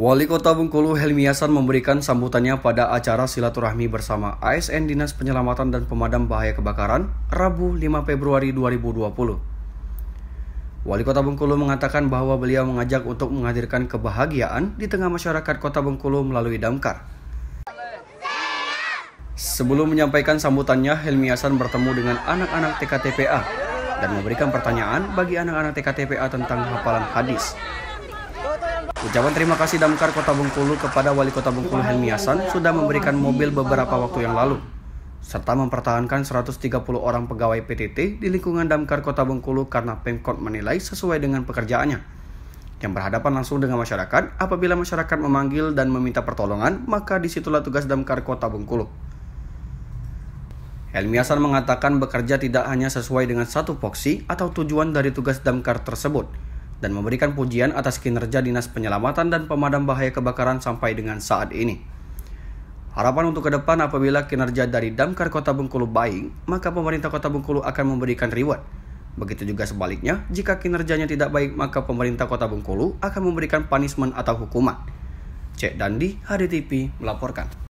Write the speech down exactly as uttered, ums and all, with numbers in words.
Wali Kota Bengkulu Helmi Hasan memberikan sambutannya pada acara silaturahmi bersama A S N Dinas Penyelamatan dan Pemadam Bahaya Kebakaran, Rabu lima Februari dua ribu dua puluh. Wali Kota Bengkulu mengatakan bahwa beliau mengajak untuk menghadirkan kebahagiaan di tengah masyarakat Kota Bengkulu melalui Damkar. Sebelum menyampaikan sambutannya, Helmi Hasan bertemu dengan anak-anak T K T P A dan memberikan pertanyaan bagi anak-anak T K T P A tentang hafalan hadis. Ucapan terima kasih Damkar Kota Bengkulu kepada Wali Kota Bengkulu Helmi Hasan sudah memberikan mobil beberapa waktu yang lalu, serta mempertahankan seratus tiga puluh orang pegawai P T T di lingkungan Damkar Kota Bengkulu karena Pemkot menilai sesuai dengan pekerjaannya, yang berhadapan langsung dengan masyarakat. Apabila masyarakat memanggil dan meminta pertolongan, maka disitulah tugas Damkar Kota Bengkulu. Helmi Hasan mengatakan bekerja tidak hanya sesuai dengan satu voksi atau tujuan dari tugas Damkar tersebut, dan memberikan pujian atas kinerja Dinas Penyelamatan dan Pemadam Bahaya Kebakaran sampai dengan saat ini. Harapan untuk ke depan, apabila kinerja dari Damkar Kota Bengkulu baik, maka pemerintah Kota Bengkulu akan memberikan reward. Begitu juga sebaliknya, jika kinerjanya tidak baik, maka pemerintah Kota Bengkulu akan memberikan punishment atau hukuman. Cek Dandi, H D T V melaporkan.